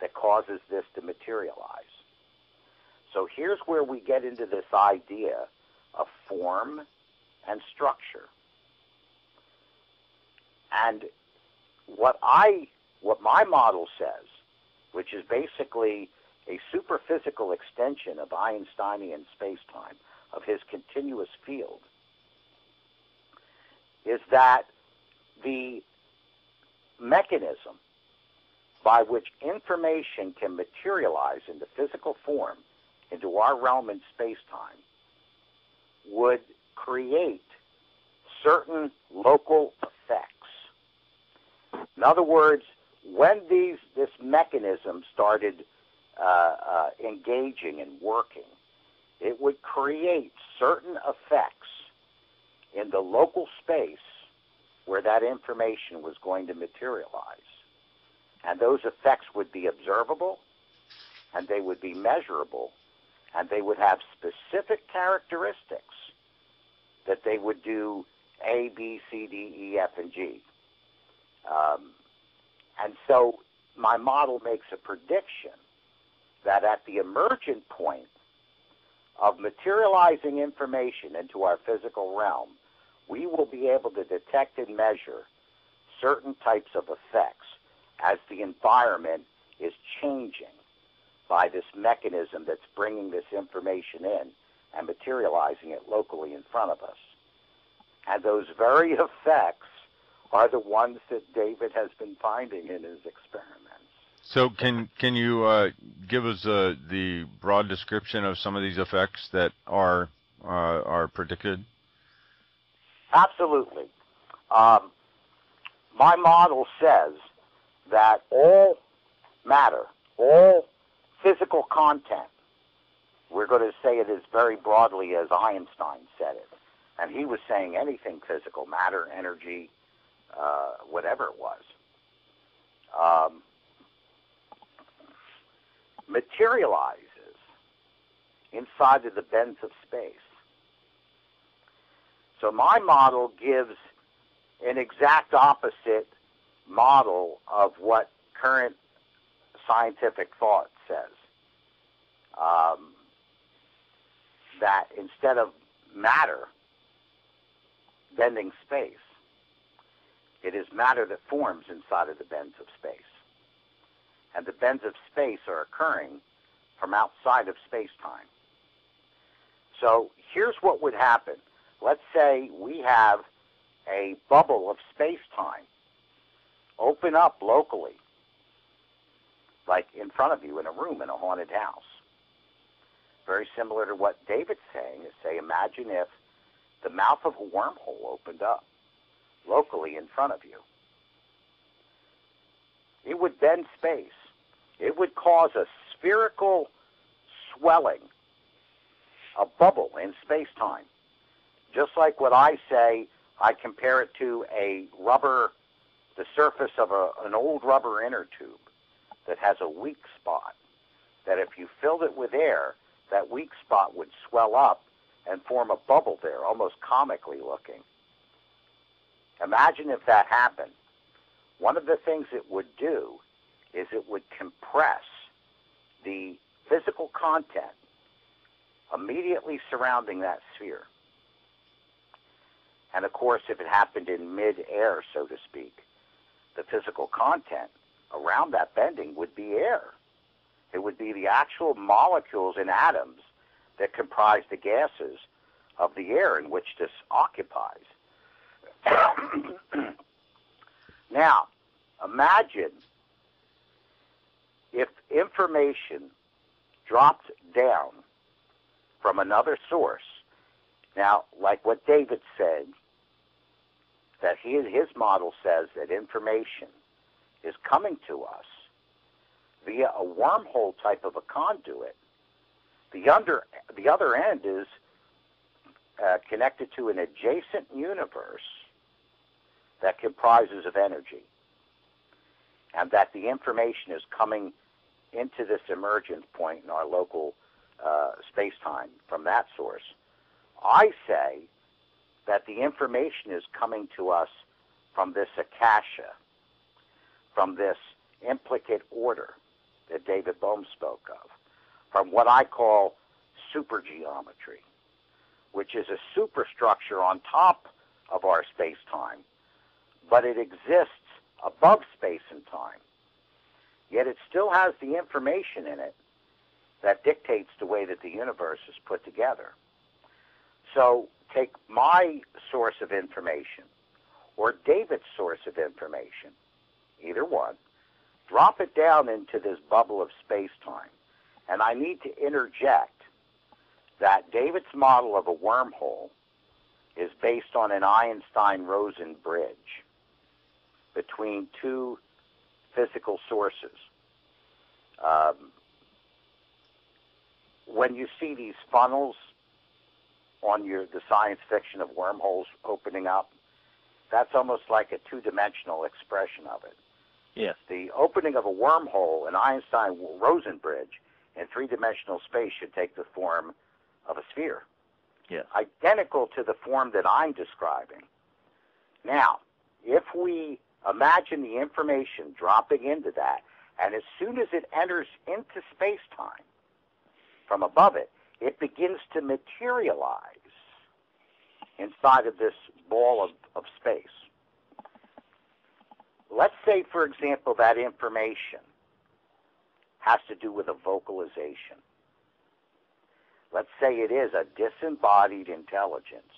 that causes this to materialize? So here's where we get into this idea of form and structure. And what I, what my model says, which is basically a superphysical extension of Einsteinian space-time, of his continuous field, is that the mechanism by which information can materialize into physical form, into our realm in space-time, would create certain local effects. In other words, when these this mechanism started uh, uh, engaging and working, it would create certain effects in the local space where that information was going to materialize. And those effects would be observable, and they would be measurable, and they would have specific characteristics that they would do A, B, C, D, E, F, and G. Um, and so my model makes a prediction that at the emergent point of materializing information into our physical realm, we will be able to detect and measure certain types of effects as the environment is changing by this mechanism that's bringing this information in and materializing it locally in front of us. And those very effects are the ones that David has been finding in his experiments. So can can you uh, give us uh, the broad description of some of these effects that are uh, are predicted? Absolutely. Um, my model says that all matter, all physical content, we're going to say it as very broadly as Einstein said it, and he was saying anything physical, matter, energy, uh, whatever it was, um, materializes inside of the bends of space. So my model gives an exact opposite model of what current scientific thought says. Um, that instead of matter bending space, it is matter that forms inside of the bends of space. And the bends of space are occurring from outside of space-time. So here's what would happen. Let's say we have a bubble of space-time open up locally, like in front of you in a room in a haunted house. Very similar to what David's saying is, say, imagine if the mouth of a wormhole opened up locally in front of you. It would bend space. It would cause a spherical swelling, a bubble in space-time. Just like what I say, I compare it to a rubber, the surface of a, an old rubber inner tube that has a weak spot, that if you filled it with air, that weak spot would swell up and form a bubble there, almost comically looking. Imagine if that happened. One of the things it would do is it would compress the physical content immediately surrounding that sphere. And of course, if it happened in mid-air, so to speak, the physical content around that bending would be air. It would be the actual molecules and atoms that comprise the gases of the air in which this occupies. Now, imagine if information dropped down from another source. Now, like what David said, that he, his model says that information is coming to us via a wormhole type of a conduit. The, under, the other end is uh, connected to an adjacent universe that comprises of energy, and that the information is coming into this emergent point in our local uh, space-time from that source. I say that the information is coming to us from this Akasha, from this implicate order that David Bohm spoke of, from what I call supergeometry, which is a superstructure on top of our space-time, but it exists above space and time. Yet it still has the information in it that dictates the way that the universe is put together. So take my source of information or David's source of information, either one, drop it down into this bubble of space-time. And I need to interject that David's model of a wormhole is based on an Einstein-Rosen bridge between two physical sources. Um, when you see these funnels on your the science fiction of wormholes opening up, that's almost like a two-dimensional expression of it. Yes. The opening of a wormhole, an Einstein-Rosen bridge, in three-dimensional space should take the form of a sphere. Yes. Identical to the form that I'm describing. Now, if we imagine the information dropping into that, and as soon as it enters into space-time from above it, it begins to materialize inside of this ball of, of space. Let's say, for example, that information has to do with a vocalization. Let's say it is a disembodied intelligence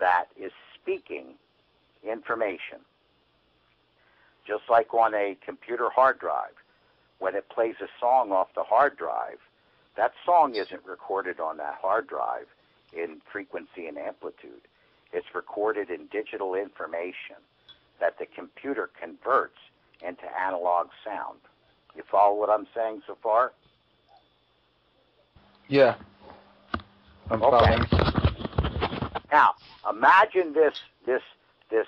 that is speaking information. Just like on a computer hard drive, when it plays a song off the hard drive, that song isn't recorded on that hard drive in frequency and amplitude. It's recorded in digital information that the computer converts into analog sound. You follow what I'm saying so far? Yeah. I'm following. Okay. Now, imagine this this this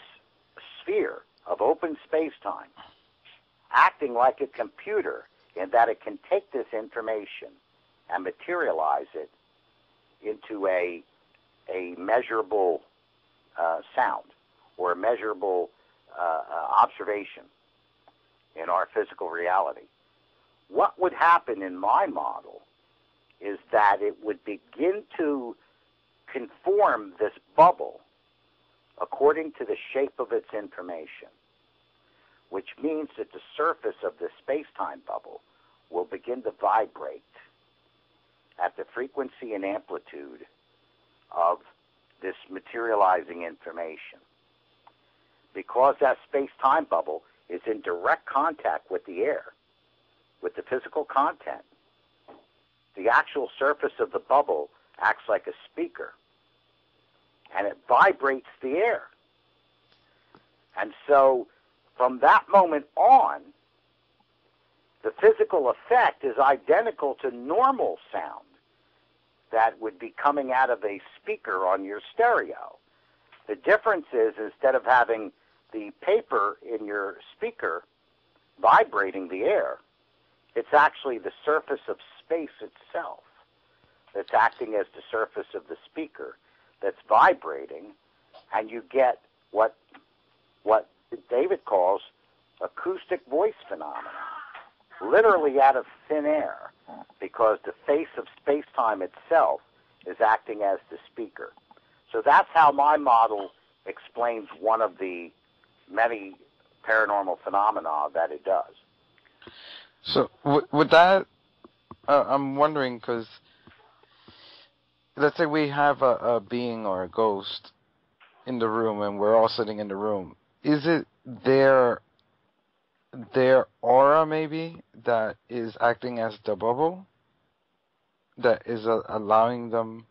sphere of open space-time acting like a computer in that it can take this information and materialize it into a a measurable uh, sound or a measurable uh, observation in our physical reality. What would happen in my model is that it would begin to conform this bubble according to the shape of its information, which means that the surface of the space-time bubble will begin to vibrate at the frequency and amplitude of this materializing information. Because that space-time bubble is in direct contact with the air, with the physical content, the actual surface of the bubble acts like a speaker, and it vibrates the air. And so from that moment on, the physical effect is identical to normal sound that would be coming out of a speaker on your stereo. The difference is, instead of having the paper in your speaker vibrating the air, it's actually the surface of space itself that's acting as the surface of the speaker that's vibrating, and you get what what David calls acoustic voice phenomena, literally out of thin air, because the face of space-time itself is acting as the speaker. So that's how my model explains one of the many paranormal phenomena that it does. So with that, uh, I'm wondering, because let's say we have a, a being or a ghost in the room, and we're all sitting in the room. Is it their their aura maybe that is acting as the bubble that is uh, allowing them?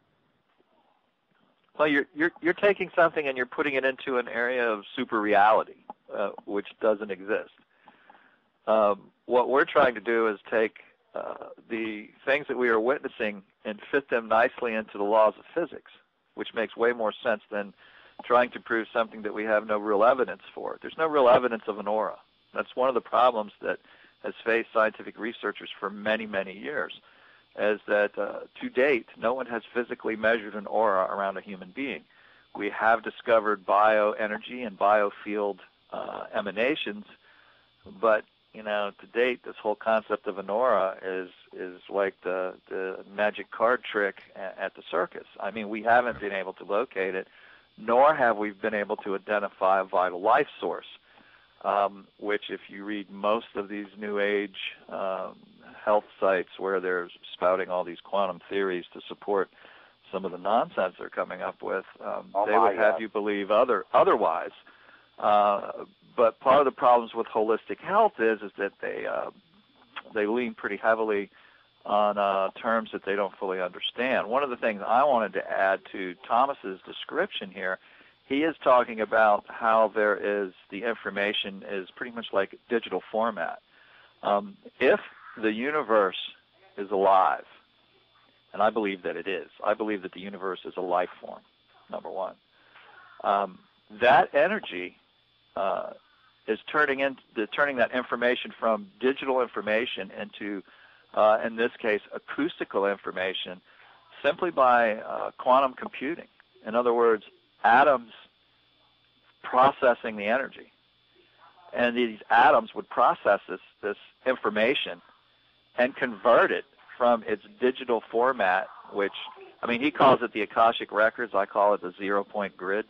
Well, you're you're you're taking something and you're putting it into an area of super reality, uh, which doesn't exist. Um, what we're trying to do is take uh, the things that we are witnessing and fit them nicely into the laws of physics, which makes way more sense than trying to prove something that we have no real evidence for. There's no real evidence of an aura. That's one of the problems that has faced scientific researchers for many, many years, is that uh, to date, no one has physically measured an aura around a human being. We have discovered bioenergy and biofield uh, emanations, but you know, to date, this whole concept of an aura is is like the the magic card trick at the circus. I mean, we haven't been able to locate it, nor have we been able to identify a vital life source, um, which, if you read most of these New Age um, health sites where they're spouting all these quantum theories to support some of the nonsense they're coming up with, um, oh they would have God. you believe other otherwise. Uh, But part of the problems with holistic health is is that they uh, they lean pretty heavily on uh, terms that they don't fully understand. One of the things I wanted to add to Thomas's description here, he is talking about how there is the information is pretty much like digital format. Um, if the universe is alive, and I believe that it is, I believe that the universe is a life form. Number one, um, that energy uh, is turning in the, turning that information from digital information into, uh, in this case, acoustical information, simply by uh, quantum computing. In other words, atoms processing the energy, and these atoms would process this this information and convert it from its digital format, which, I mean, he calls it the Akashic Records. I call it the zero-point grid.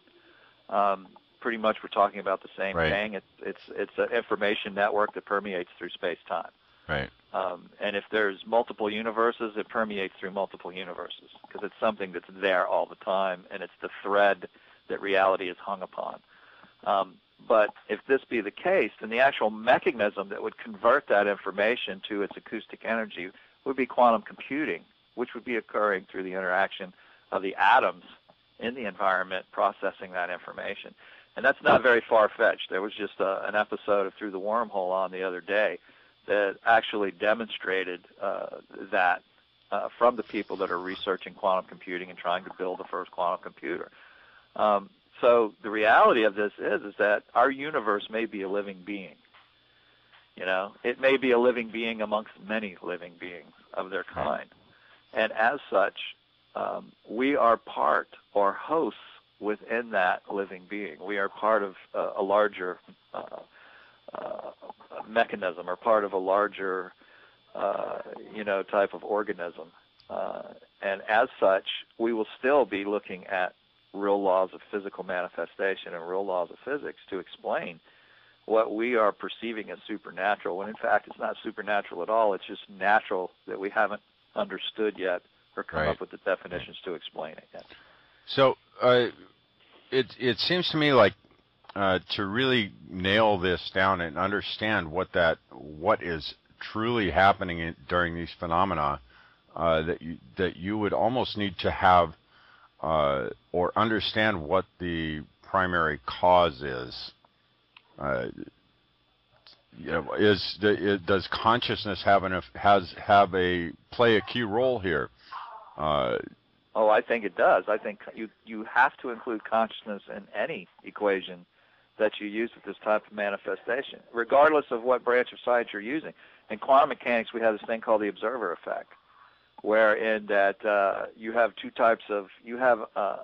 Um, pretty much we're talking about the same right. thing. It's, it's, it's an information network that permeates through space-time. Right. Um, and if there's multiple universes, it permeates through multiple universes because it's something that's there all the time, and it's the thread that reality is hung upon. Um, but if this be the case, then the actual mechanism that would convert that information to its acoustic energy would be quantum computing, which would be occurring through the interaction of the atoms in the environment processing that information. And that's not very far-fetched. There was just a, an episode of Through the Wormhole on the other day that actually demonstrated uh, that uh, from the people that are researching quantum computing and trying to build the first quantum computer. Um, so the reality of this is, is that our universe may be a living being. You know, it may be a living being amongst many living beings of their kind. And as such, um, we are part or hosts within that living being. We are part of uh, a larger uh, uh, mechanism, or part of a larger, uh, you know, type of organism. Uh, and as such, we will still be looking at real laws of physical manifestation and real laws of physics to explain what we are perceiving as supernatural, when in fact it's not supernatural at all. It's just natural that we haven't understood yet or come right. up with the definitions to explain it yet. So uh, it, it seems to me like uh, to really nail this down and understand what that what is truly happening in, during these phenomena, uh, that you, that you would almost need to have uh, or understand what the primary cause is. Uh, you know, is, is does consciousness have an has have a play a key role here? Uh, oh, I think it does. I think you you have to include consciousness in any equation that you use with this type of manifestation, regardless of what branch of science you're using. In quantum mechanics, we have this thing called the observer effect, wherein that uh, you have two types of you have uh,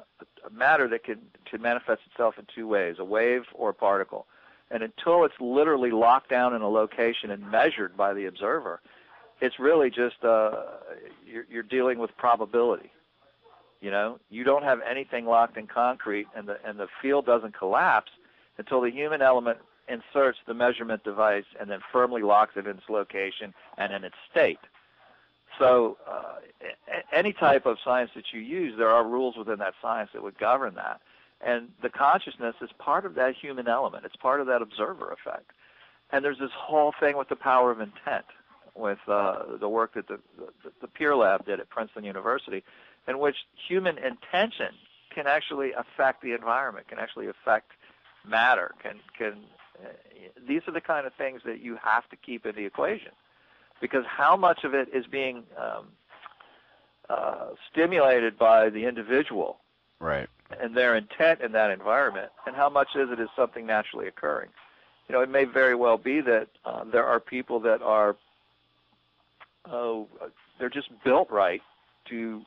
a matter that can can manifest itself in two ways: a wave or a particle. And until it's literally locked down in a location and measured by the observer, it's really just uh, you're, you're dealing with probability. You know, you don't have anything locked in concrete, and the and the field doesn't collapse until the human element inserts the measurement device and then firmly locks it in its location and in its state. So, uh, any type of science that you use, there are rules within that science that would govern that. And the consciousness is part of that human element. It's part of that observer effect. And there's this whole thing with the power of intent, with uh, the work that the, the, the Peer Lab did at Princeton University, in which human intention can actually affect the environment, can actually affect matter. Can can uh, these are the kind of things that you have to keep in the equation, because how much of it is being um, uh, stimulated by the individual, right? And their intent in that environment, and how much is it is something naturally occurring. You know, it may very well be that uh, there are people that are, oh, they're just built right to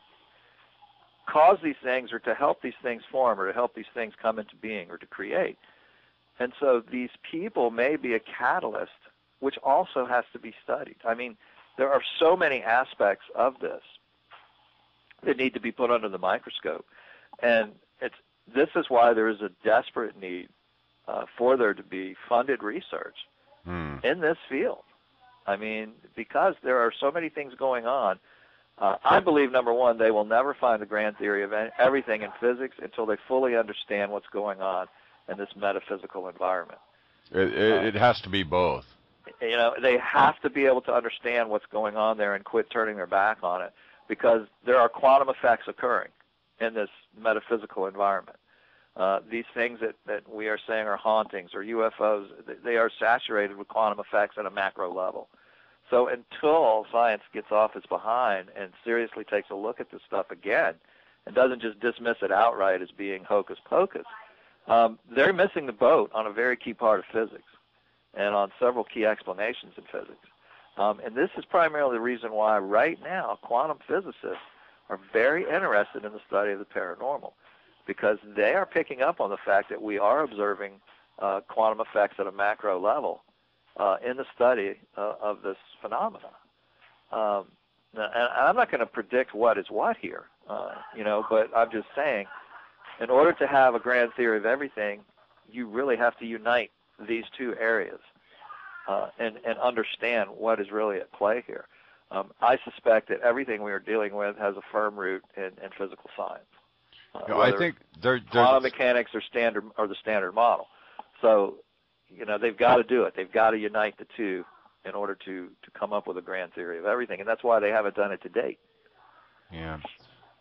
cause these things, or to help these things form, or to help these things come into being, or to create. And so these people may be a catalyst, which also has to be studied. I mean, there are so many aspects of this that need to be put under the microscope. And it's, this is why there is a desperate need uh, for there to be funded research mm. in this field. I mean, because there are so many things going on. Uh, I believe, number one, they will never find the grand theory of everything in physics until they fully understand what's going on in this metaphysical environment. It, it, uh, it has to be both. You know, they have to be able to understand what's going on there and quit turning their back on it, because there are quantum effects occurring in this metaphysical environment. Uh, these things that, that we are saying are hauntings or U F Os, they are saturated with quantum effects at a macro level. So until science gets off its behind and seriously takes a look at this stuff again, and doesn't just dismiss it outright as being hocus pocus, um, they're missing the boat on a very key part of physics, and on several key explanations in physics. Um, and this is primarily the reason why right now quantum physicists are very interested in the study of the paranormal, because they are picking up on the fact that we are observing uh, quantum effects at a macro level uh, in the study uh, of this phenomena. Um, And I'm not going to predict what is what here, uh, you know, but I'm just saying, in order to have a grand theory of everything, you really have to unite these two areas uh, and, and understand what is really at play here. Um, I suspect that everything we are dealing with has a firm root in, in physical science. Uh, you know, I think they're, they're quantum mechanics are standard or the standard model. So, you know, they've got to do it. They've got to unite the two in order to to come up with a grand theory of everything, and that's why they haven't done it to date. Yeah.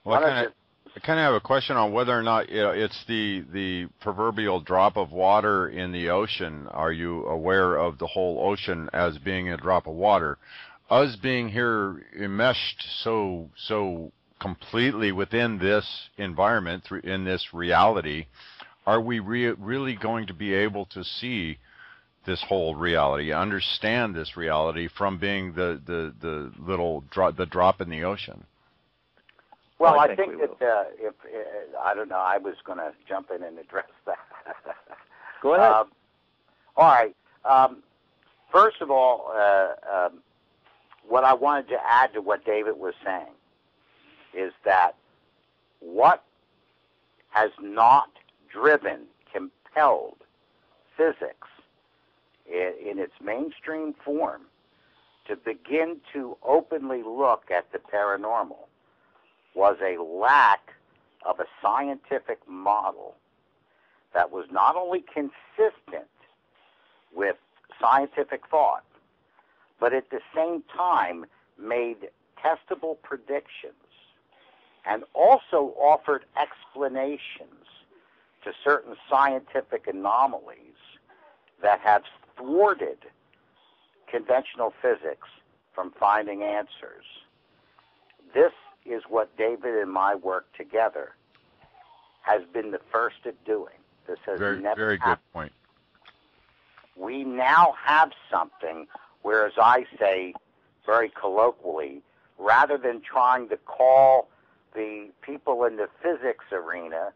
Well, I kind of I kind of have a question on whether or not, you know, it's the the proverbial drop of water in the ocean. Are you aware of the whole ocean as being a drop of water? Us being here enmeshed so so completely within this environment, through in this reality, are we re really going to be able to see this whole reality, understand this reality from being the the the little drop, the drop in the ocean? Well, well I, I think, think we that uh, if uh, I don't know, I was going to jump in and address that. Go ahead. Um, all right. Um, first of all. Uh, um, What I wanted to add to what David was saying is that what has not driven, compelled physics in, in its mainstream form to begin to openly look at the paranormal was a lack of a scientific model that was not only consistent with scientific thought, but at the same time made testable predictions and also offered explanations to certain scientific anomalies that have thwarted conventional physics from finding answers. This is what David and my work together has been the first at doing. This has very, never very happened. Good point. We now have something. Whereas I say, very colloquially, rather than trying to call the people in the physics arena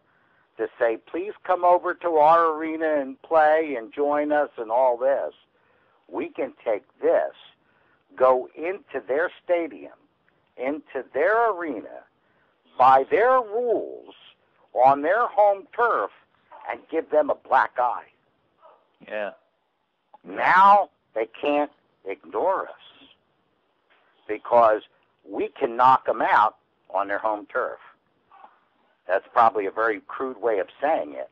to say, please come over to our arena and play and join us and all this, we can take this, go into their stadium, into their arena, by their rules, on their home turf, and give them a black eye. Yeah. Now they can't ignore us, because we can knock them out on their home turf. That's probably a very crude way of saying it,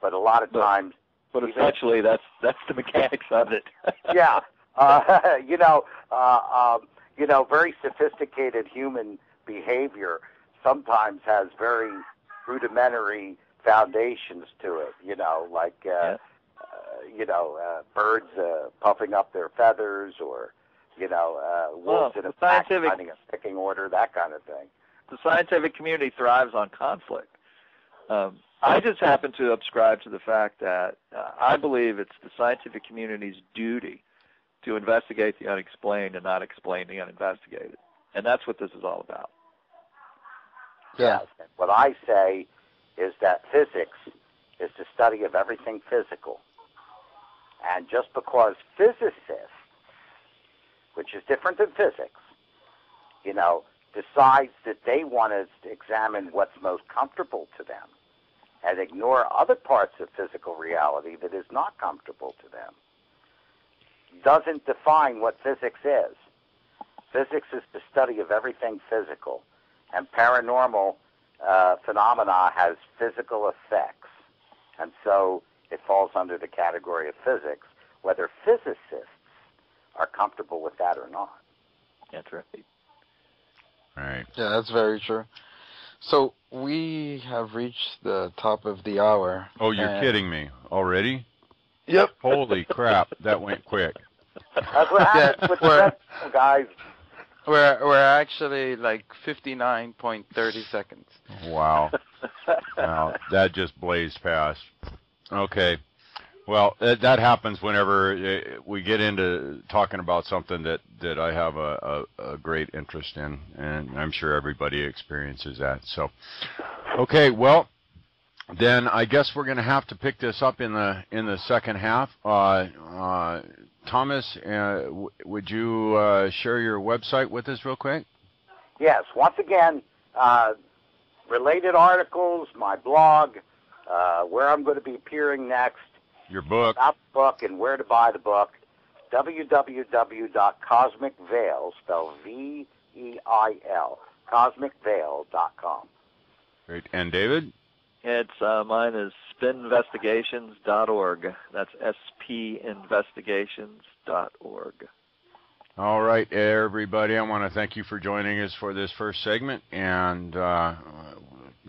but a lot of times... But, but essentially, that's that's the mechanics of it. Yeah. Uh, you know, uh, um, you know, very sophisticated human behavior sometimes has very rudimentary foundations to it, you know, like... Uh, yeah. You know, uh, birds uh, puffing up their feathers, or you know, uh, wolves well, in a pack finding a pecking order, that kind of thing. The scientific community thrives on conflict. Um, I just happen to subscribe to the fact that uh, I believe it's the scientific community's duty to investigate the unexplained and not explain the uninvestigated, and that's what this is all about. Yeah. Yes. What I say is that physics is the study of everything physical. And just because physicists, which is different than physics, you know, decides that they want to examine what's most comfortable to them and ignore other parts of physical reality that is not comfortable to them, doesn't define what physics is. Physics is the study of everything physical, and paranormal uh, phenomena has physical effects. And so... it falls under the category of physics, whether physicists are comfortable with that or not. That's right. All right. Yeah, that's very true. So we have reached the top of the hour. Oh, you're kidding me. Already? Yep. Holy crap, that went quick. That's what happens yeah, with the rest, guys. We're, we're actually like fifty-nine point thirty seconds. Wow. Wow, that just blazed past. Okay. Well, that, that happens whenever we get into talking about something that, that I have a, a, a great interest in, and I'm sure everybody experiences that. So, okay, well, then I guess we're going to have to pick this up in the in the second half. Uh, uh, Thomas, uh, w would you uh, share your website with us real quick? yes, once again, uh, related articles, my blog, uh, where I'm going to be appearing next. Your book. About the book and where to buy the book. w w w dot cosmic veil, spelled V E I L, cosmic veil dot com. Great. And David? It's uh, mine is spin investigations dot org. That's S P investigations dot org. All right, everybody. I want to thank you for joining us for this first segment, and uh,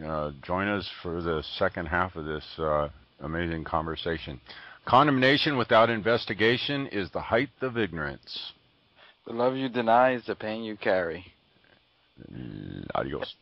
uh, join us for the second half of this uh, amazing conversation. Condemnation without investigation is the height of ignorance. The love you deny is the pain you carry. Adios.